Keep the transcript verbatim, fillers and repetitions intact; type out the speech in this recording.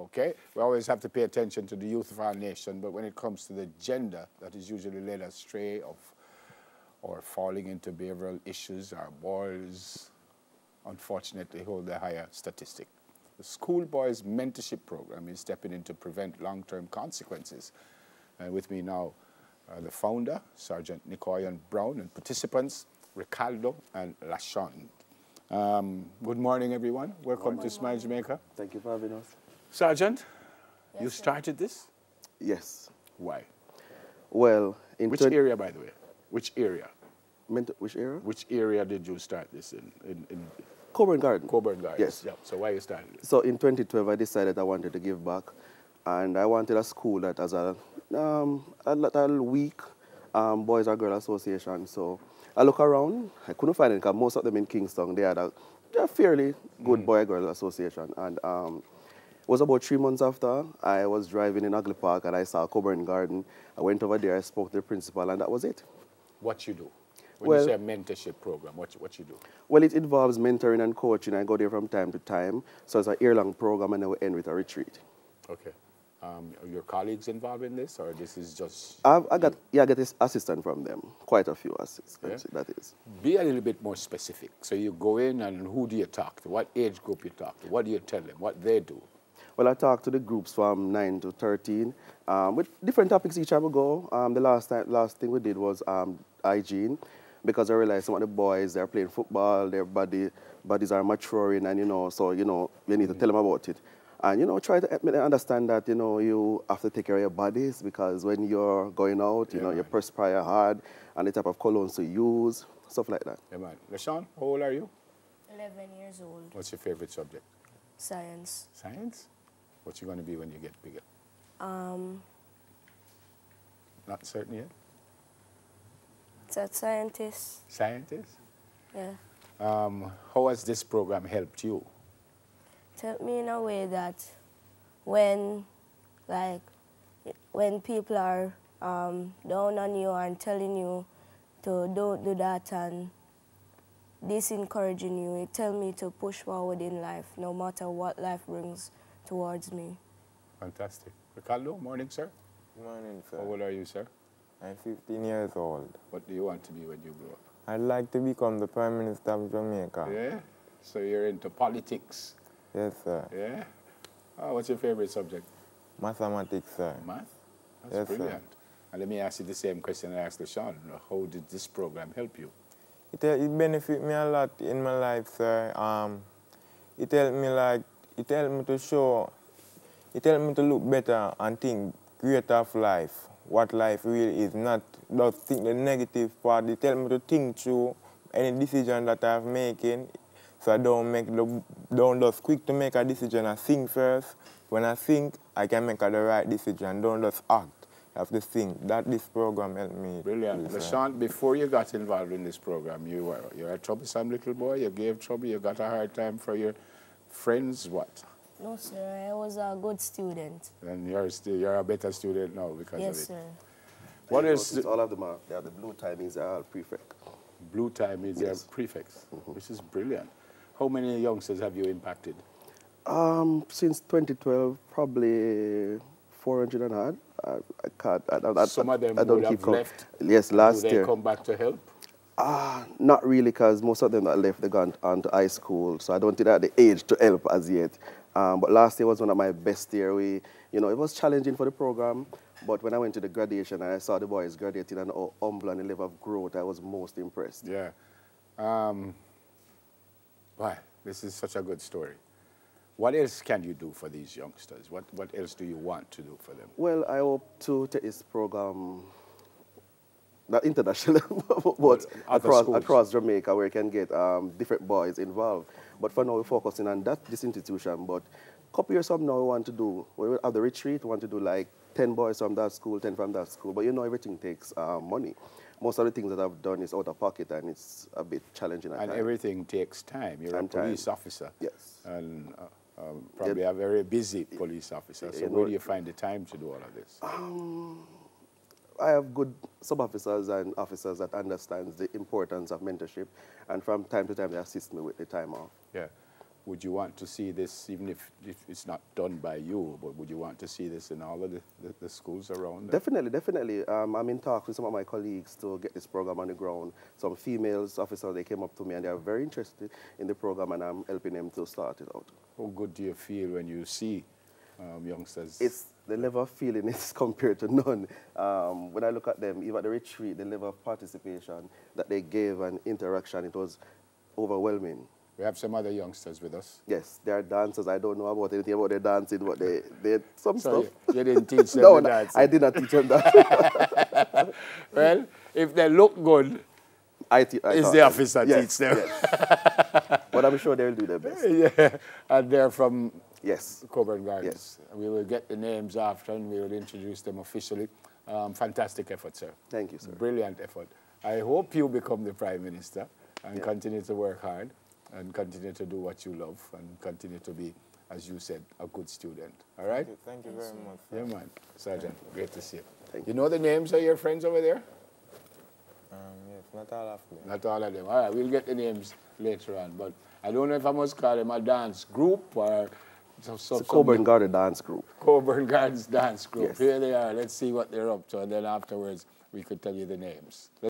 okay? We always have to pay attention to the youth of our nation, but when it comes to the gender that is usually led astray of, or falling into behavioral issues, our boys, unfortunately, hold a higher statistic. The School Boys Mentorship Program is stepping in to prevent long-term consequences. And with me now are the founder, Sergeant Nicoyan Brown, and participants, Ricardo and Lashon. Um, good morning, everyone. Welcome morning. to Smile Jamaica. Thank you for having us. Sergeant, yes, you started sir. this? Yes. Why? Well, in which area, by the way? Which area? Mental, which area? Which area did you start this in? in, in Coburn Gardens. Coburn Gardens. Yes. Yep. So why you started it? So in twenty twelve, I decided I wanted to give back, and I wanted a school that has a um, a little weak um, boys and girls association. So I look around, I couldn't find it because most of them in Kingston, they had a they're fairly good mm. boy and girl association. And um, it was about three months after I was driving in Ogley Park and I saw Coburn Garden. I went over there, I spoke to the principal, and that was it. What you do? When well, you say a mentorship program, what you, what you do? Well, it involves mentoring and coaching. I go there from time to time. So it's a year-long program, and then we end with a retreat. Okay. Um, are your colleagues involved in this, or this is just? I've, I got you? yeah, I got this assistant from them. Quite a few assistants. Yeah. That is. Be a little bit more specific. So you go in, and who do you talk to? What age group you talk to? What do you tell them? What they do? Well, I talk to the groups from nine to thirteen um, with different topics each time we go. Um, the last time, last thing we did was um, hygiene, because I realized some of the boys, they're playing football, their body, bodies are maturing, and, you know, so, you know, you need to tell them about it. And, you know, try to understand that, you know, you have to take care of your bodies, because when you're going out, you yeah, know, man. you perspire hard, and the type of colognes to use, stuff like that. Yeah, man. Lashon, how old are you? eleven years old. What's your favorite subject? Science. Science? What you going to be when you get bigger? Um. Not certain yet? That scientist. Scientist? Yeah. Um, how has this program helped you? It helped me in a way that when, like, when people are um, down on you and telling you to don't do that and disencouraging you, it tells me to push forward in life, no matter what life brings towards me. Fantastic. Ricardo, morning, sir. Morning, sir. How old are you, sir? I'm fifteen years old. What do you want to be when you grow up? I'd like to become the Prime Minister of Jamaica. Yeah? So you're into politics? Yes, sir. Yeah? Oh, what's your favorite subject? Mathematics, sir. Math? That's yes, brilliant. Sir. And let me ask you the same question I asked Lashon. How did this program help you? It, it benefited me a lot in my life, sir. Um, it helped me, like, it helped me to show, it helped me to look better and think greater of life. What life really is, not just think the negative part. They tell me to think through any decision that I'm making, so I don't make the, don't just quick to make a decision. I think first. When I think, I can make the right decision. Don't just act. I have to think. That this program helped me. Brilliant. Lashon, before you got involved in this program, you were you're a troublesome little boy. You gave trouble. You got a hard time for your friends. What? No, sir. I was a good student. And you're still, you're a better student now because yes, of it. Yes, sir. What and is? It's all of them are. They are the blue tie means they are prefect. Blue tie means yes. they are prefects, mm-hmm. which is brilliant. How many youngsters have you impacted? Um, since twenty twelve, probably four hundred and a half. I, I can't. I, I, Some I, of them I don't keep have left. Yes, last year. Do they year. come back to help? Ah, not really, because most of them that left, they gone on to high school, so I don't think they're at the age to help as yet. Um, but last year was one of my best year. We, you know, it was challenging for the program, but when I went to the graduation and I saw the boys graduating and all humble and the level of growth, I was most impressed. Yeah. Um, wow, this is such a good story. What else can you do for these youngsters? What, what else do you want to do for them? Well, I hope to take this program, not international, but across, across Jamaica, where you can get um, different boys involved. But for now, we're focusing on that, this institution. But a couple years from now, we want to do, we have the retreat, we want to do like ten boys from that school, ten from that school. But you know, everything takes uh, money. Most of the things that I've done is out of pocket, and it's a bit challenging. And time. everything takes time. You're and a police time. officer. Yes. And uh, um, probably yeah. a very busy police officer. So yeah, where do you find the time to do all of this? Um, I have good sub-officers and officers that understand the importance of mentorship, and from time to time they assist me with the time off. Yeah. would you want to see this, even if, if it's not done by you, but would you want to see this in all of the, the, the schools around them? Definitely, definitely. Um, I'm in talks with some of my colleagues to get this program on the ground. Some females officers, they came up to me and they are very interested in the program, and I'm helping them to start it out. How good do you feel when you see um, youngsters? It's the level of feeling is compared to none. Um, when I look at them, even at the retreat, the level of participation that they gave and interaction, it was overwhelming. We have some other youngsters with us. Yes, they are dancers. I don't know about anything about their dancing, but they, they some so stuff. You, you didn't teach them no, the dancing? No, I did not teach them that. Well, if they look good, I I it's the officer yes, teach them. Yes. But I'm sure they'll do their best. Yeah. And they're from yes. Coburn Gardens. Yes. We will get the names after and we will introduce them officially. Um, fantastic effort, sir. Thank you, sir. Brilliant effort. I hope you become the Prime Minister and yeah. continue to work hard, and continue to do what you love, and continue to be, as you said, a good student. All right? Thank you, Thank you very much. Yeah, man. Sergeant, great to see you. Thank you. You know the names of your friends over there? Um, yes, not all of them. Not all of them. All right, we'll get the names later on. But I don't know if I must call them a dance group or... So, so, it's a Coburn Gardens Dance Group. Coburn Gardens Dance Group. Yes. Here they are. Let's see what they're up to. And then afterwards, we could tell you the names. Let's